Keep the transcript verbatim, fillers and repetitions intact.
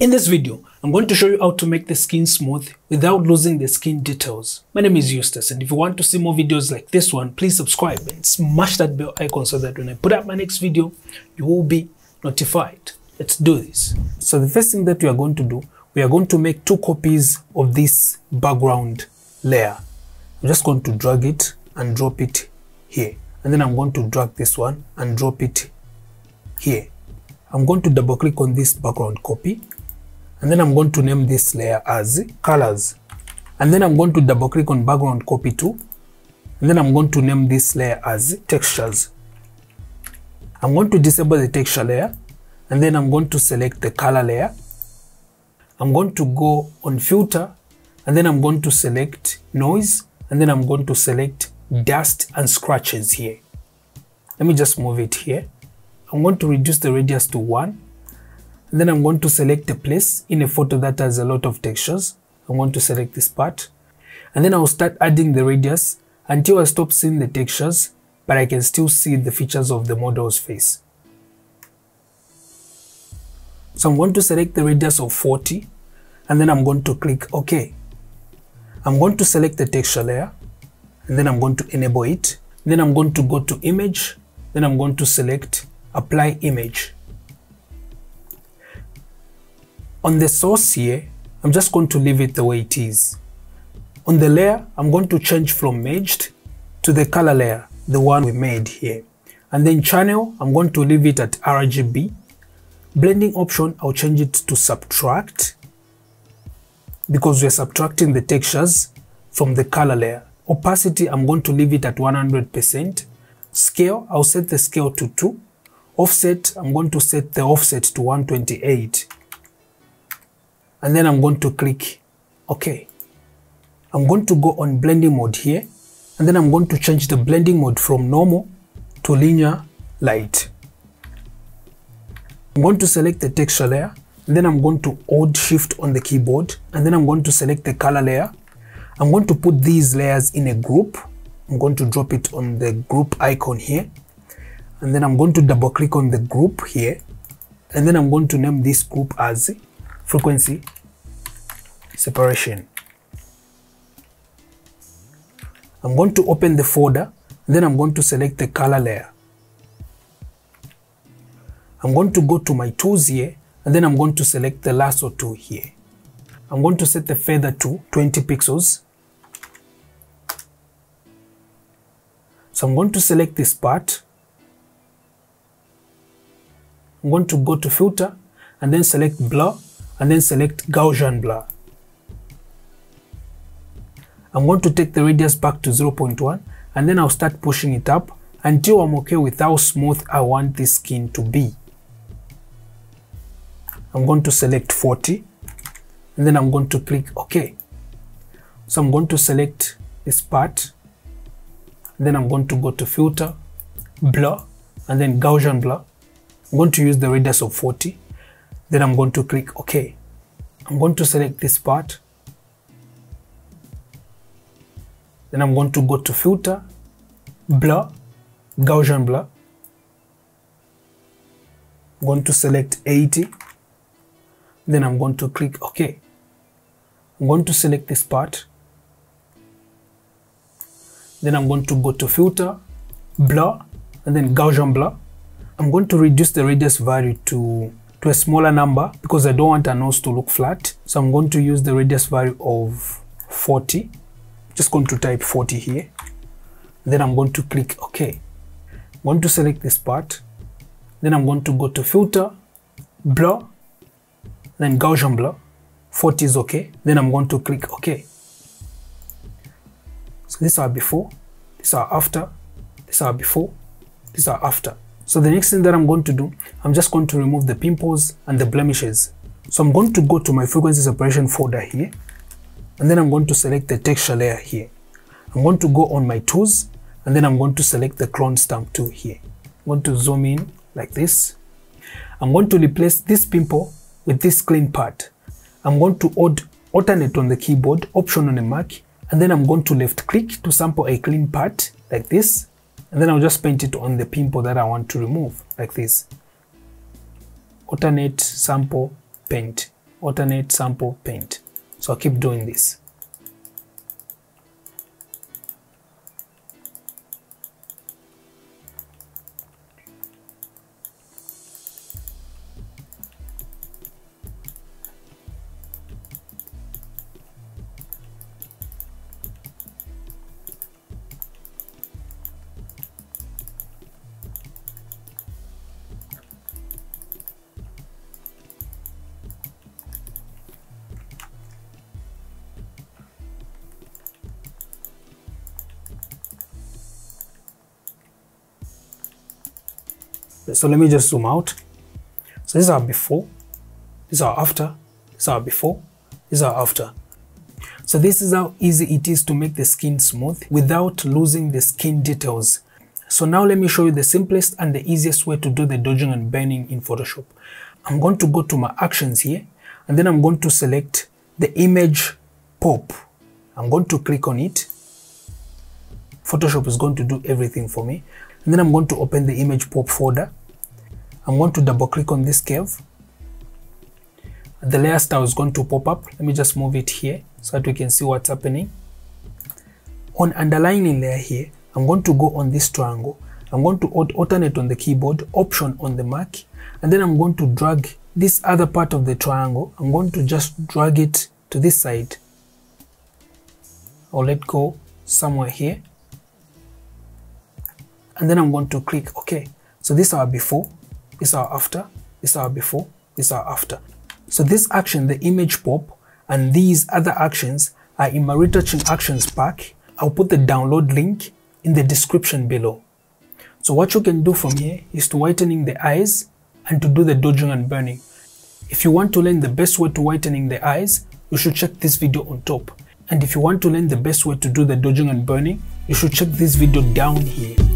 In this video, I'm going to show you how to make the skin smooth without losing the skin details. My name is Eustace, and if you want to see more videos like this one, please subscribe and smash that bell icon so that when I put up my next video, you will be notified. Let's do this. So the first thing that we are going to do, we are going to make two copies of this background layer. I'm just going to drag it and drop it here. And then I'm going to drag this one and drop it here. I'm going to double click on this background copy. And then I'm going to name this layer as colors. And then I'm going to double click on background copy two. And then I'm going to name this layer as textures. I'm going to disable the texture layer. And then I'm going to select the color layer. I'm going to go on filter. And then I'm going to select noise. And then I'm going to select dust and scratches here. Let me just move it here. I'm going to reduce the radius to one. And then I'm going to select a place in a photo that has a lot of textures. I'm going to select this part. And then I'll start adding the radius until I stop seeing the textures, but I can still see the features of the model's face. So I'm going to select the radius of forty. And then I'm going to click OK. I'm going to select the texture layer. And then I'm going to enable it. Then I'm going to go to image. Then I'm going to select apply image. On the source here, I'm just going to leave it the way it is. On the layer, I'm going to change from merged to the color layer, the one we made here. And then channel, I'm going to leave it at R G B. Blending option, I'll change it to subtract because we're subtracting the textures from the color layer. Opacity, I'm going to leave it at one hundred percent. Scale, I'll set the scale to two. Offset, I'm going to set the offset to one twenty-eight. And then I'm going to click OK. I'm going to go on blending mode here. And then I'm going to change the blending mode from normal to linear light. I'm going to select the texture layer. And then I'm going to hold shift on the keyboard. And then I'm going to select the color layer. I'm going to put these layers in a group. I'm going to drop it on the group icon here. And then I'm going to double click on the group here. And then I'm going to name this group as Frequency Separation. I'm going to open the folder. Then I'm going to select the color layer. I'm going to go to my tools here. And then I'm going to select the lasso tool here. I'm going to set the feather to twenty pixels. So I'm going to select this part. I'm going to go to filter and then select blur and then select Gaussian blur. I'm going to take the radius back to zero point one and then I'll start pushing it up until I'm okay with how smooth I want this skin to be. I'm going to select forty and then I'm going to click OK. So I'm going to select this part. Then I'm going to go to filter, blur and then Gaussian blur. I'm going to use the radius of forty. Then I'm going to click OK. I'm going to select this part. Then I'm going to go to filter, blur, Gaussian blur. I'm going to select eighty. Then I'm going to click OK. I'm going to select this part. Then I'm going to go to filter, blur and then Gaussian blur. I'm going to reduce the radius value to to a smaller number because I don't want our nose to look flat. So I'm going to use the radius value of forty. Just going to type forty here. Then I'm going to click OK. I'm going to select this part. Then I'm going to go to filter, blur, then Gaussian blur. forty is OK. Then I'm going to click OK. So these are before, these are after, these are before, these are after. So the next thing that I'm going to do, I'm just going to remove the pimples and the blemishes. So I'm going to go to my frequency separation folder here. And then I'm going to select the texture layer here. I'm going to go on my tools. And then I'm going to select the clone stamp tool here. I'm going to zoom in like this. I'm going to replace this pimple with this clean part. I'm going to hold alternate on the keyboard, option on the Mac. And then I'm going to left click to sample a clean part like this. And then I'll just paint it on the pimple that I want to remove like this. Alternate, sample, paint. alternate sample paint. So I'll keep doing this. So let me just zoom out. So this is our before, this is our after, this is our before, this is our after. So this is how easy it is to make the skin smooth without losing the skin details. So now let me show you the simplest and the easiest way to do the dodging and burning in Photoshop. I'm going to go to my actions here, and then I'm going to select the image pop. I'm going to click on it. Photoshop is going to do everything for me. And then I'm going to open the image pop folder. I'm going to double click on this curve. The layer style is going to pop up. Let me just move it here so that we can see what's happening. On underlining layer here, I'm going to go on this triangle. I'm going to alternate on the keyboard, option on the Mac. And then I'm going to drag this other part of the triangle. I'm going to just drag it to this side. I'll let go somewhere here. And then I'm going to click OK. So this is our before, this is our after, this is our before, this is our after. So this action, the image pop, and these other actions are in my retouching actions pack. I'll put the download link in the description below. So what you can do from here is to whitening the eyes and to do the dodging and burning. If you want to learn the best way to whitening the eyes, you should check this video on top. And if you want to learn the best way to do the dodging and burning, you should check this video down here.